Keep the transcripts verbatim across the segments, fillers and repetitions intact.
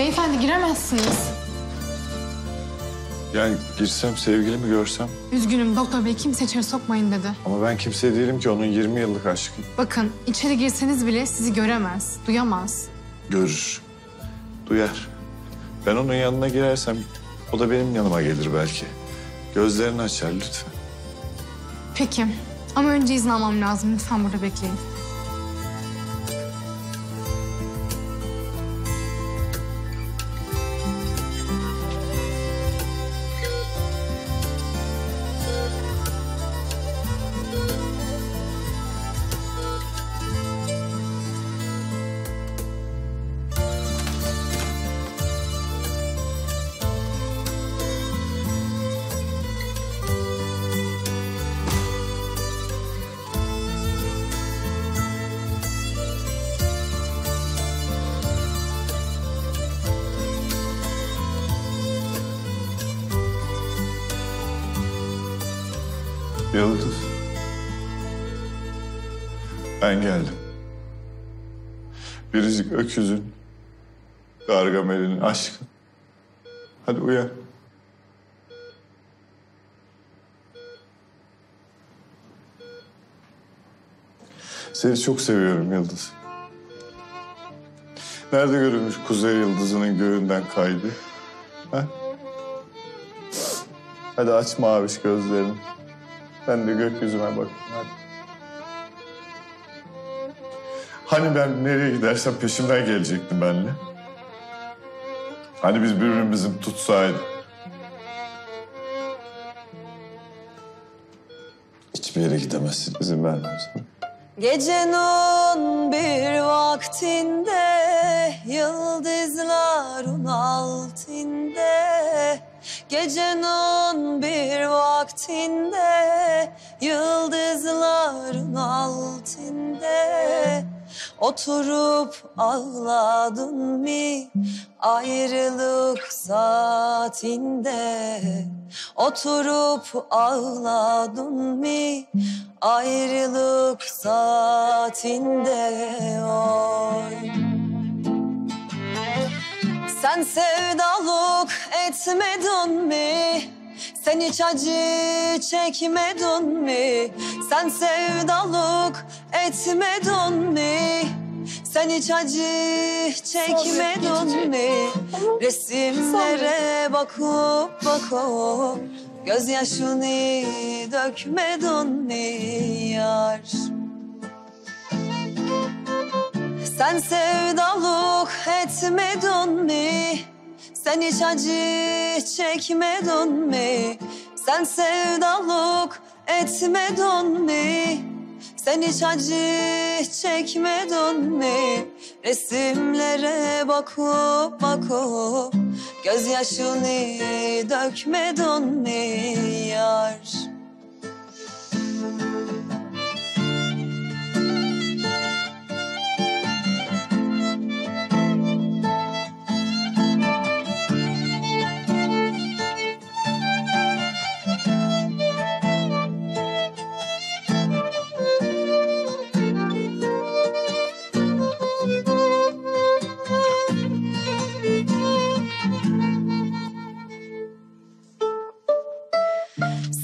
Beyefendi giremezsiniz. Yani girsem sevgilimi görsem. Üzgünüm doktor bey, kimse içeri sokmayın dedi. Ama ben kimseye değilim ki, onun yirmi yıllık aşkı. Bakın içeri girseniz bile sizi göremez, duyamaz. Görür, duyar. Ben onun yanına girersem o da benim yanıma gelir belki. Gözlerini açar lütfen. Peki ama önce izin almam lazım, lütfen burada bekleyin. Yıldız, ben geldim. Biricik öküzün, Gargamel'in aşkın. Hadi uyan. Seni çok seviyorum Yıldız. Nerede görülmüş kuzey yıldızının göğünden kaydı? Ha? Hadi aç maviş gözlerini. Ben de gökyüzüme bakayım hadi. Hani ben nereye gidersem peşimden gelecekti benimle. Hani biz birbirimizi tutsaydık. Hiçbir yere gidemezsin, izin vermezsin. Gecenin bir vaktinde, yıldızların altinde. Gecenin bir vaktinde, yıldızların altinde. Oturup ağladın mı ayrılık saatinde? Oturup ağladın mı ayrılık saatinde? Oy. Sen sevdalık etmedin mi? Sen hiç acı çekmedin mi? Sen sevdalık etmedin mi? Sen hiç acı çekmedin mi? Resimlere bakıp bakıp gözyaşını dökmedin mi yar? Sen sevdalık etmedin mi? Sen hiç acı çekmedin mi? Sen sevdalık etmedin mi? Sen hiç acı çekmedin mi? Resimlere bakıp bakıp gözyaşını dökmedin mi yar?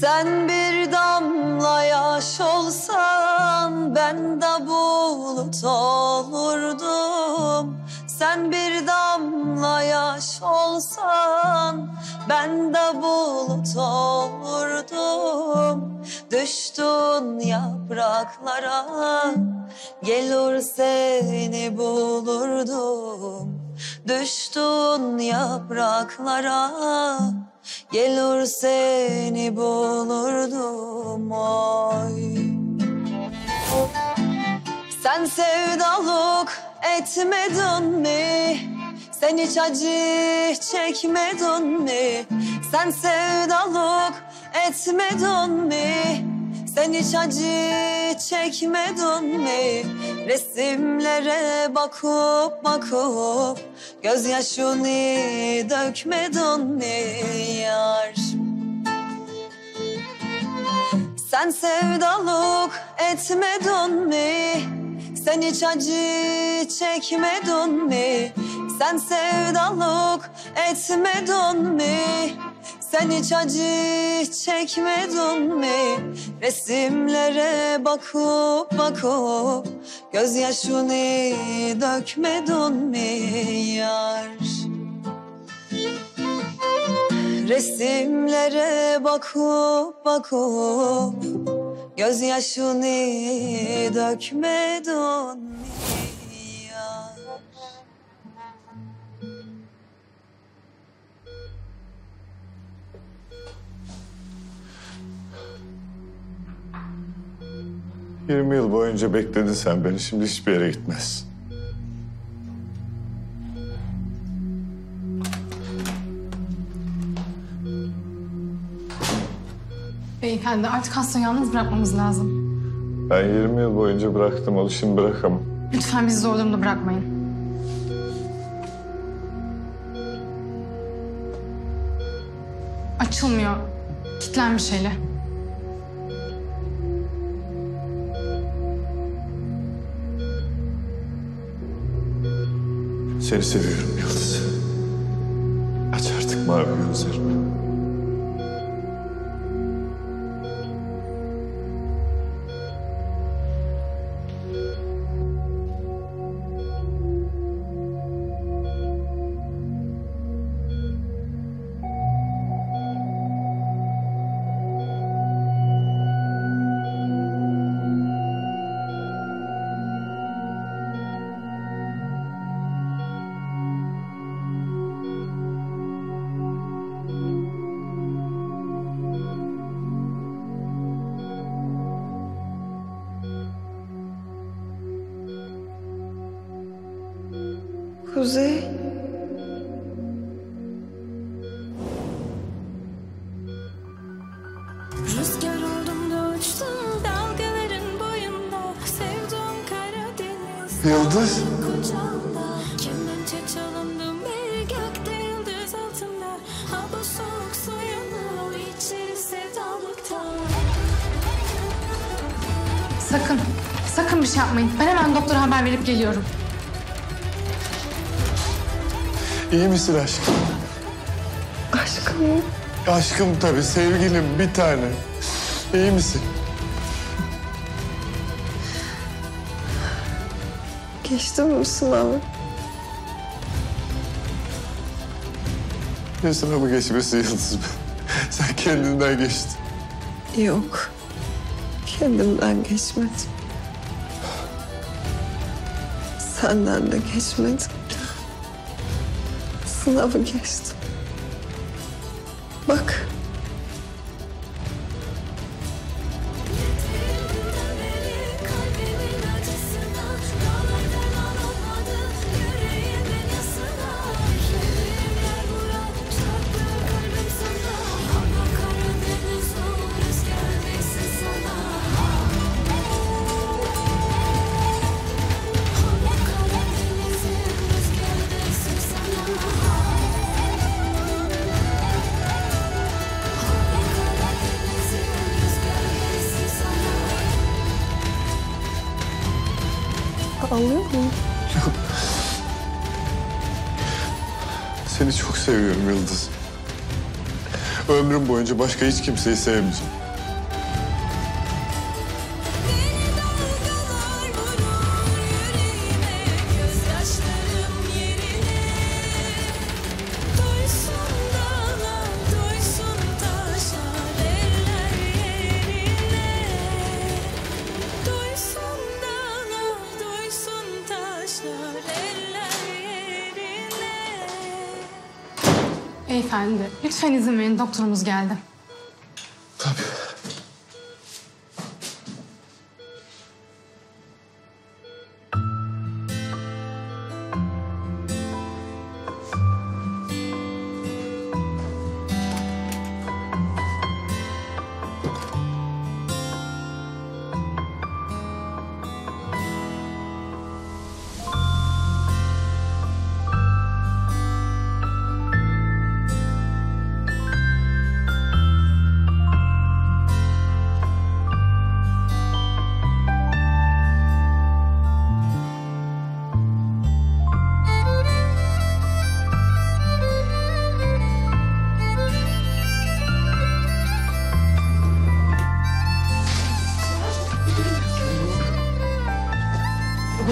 Sen bir damla yaş olsan, ben de bulut olurdum. Sen bir damla yaş olsan, ben de bulut olurdum. Düştün yapraklara, gelir seni bulurdum. Düştün yapraklara, gelir seni bulurdum oy. Sen sevdalık etmedin mi? Sen hiç acı çekmedin mi? Sen sevdalık etmedin mi? Sen hiç acı çekmedin mi? Resimlere bakıp bakıp gözyaşını dökmedin mi yar? Sen sevdalık etmedin mi? Sen hiç acı çekmedin mi? Sen sevdalık etmedin mi? Sen hiç acı çekmedin mi? Resimlere bakıp bakıp gözyaşını dökmedin mi yar? Resimlere bakıp bakıp gözyaşını dökmedin mi? Yirmi yıl boyunca bekledin sen beni, şimdi hiçbir yere gitmez. Beyefendi, artık hastayı yalnız bırakmamız lazım. Ben yirmi yıl boyunca bıraktım, alışım bırakamam. Lütfen bizi zor durumda bırakmayın. Açılmıyor, kilitlenmiş hele. Seni seviyorum Yıldız. Aç artık mavi gözlerimi. Kuzey. Rüzgar oldum da uçtum dalgaların boyunda, sevdiğim kara deniz. Yıldız. Kucağımda kimden çalındım bir gökte yıldız altında, ha bu soğuk suyunu içeri sevdalıktan. Sakın, sakın bir şey yapmayın. Ben hemen doktora haber verip geliyorum. İyi misin aşkım? Aşkım mı? Aşkım tabii, sevgilim bir tane. İyi misin? Geçtin mi sınavı? Ne sınavı geçmesi Yıldız be? Sen kendinden geçtin. Yok, kendimden geçmedim. Senden de geçmedim. Sınavı geçtim. Bak. Ağlıyor mu? Yok. Seni çok seviyorum Yıldız. Ömrüm boyunca başka hiç kimseyi sevmeyeceğim. Beyefendi, lütfen izin verin. Doktorumuz geldi. Tabii.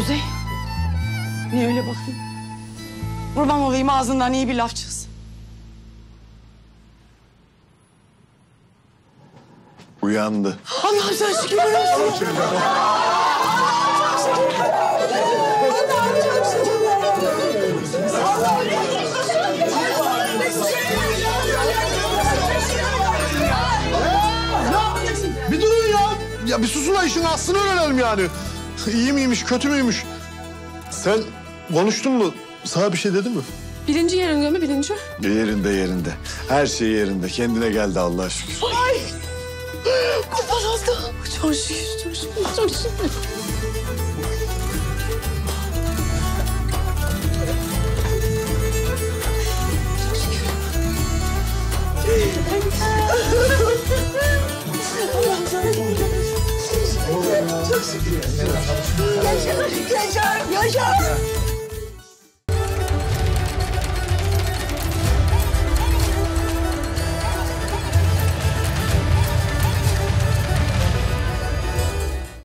Kuzey, niye öyle baktın? Kurban olayım, ağzından iyi bir laf çıksın. Uyandı. Allah'ım sen şükürler olsun. Çok şükürler. Allah'ım çok şükürler. Allah'ım çok şükürler. Ne yapacaksın? Bir durun ya. Ya bir susun da işin aslını öğrenelim yani. İyi miymiş, kötü müymüş? Sen konuştun mu? Sana bir şey dedi mi? Birinci yerinde mi birinci? Yerinde yerinde. Her şey yerinde. Kendine geldi Allah'a şükür. Ay! Kurban oldu. Çok şükür, çok şükür. Çok şükür.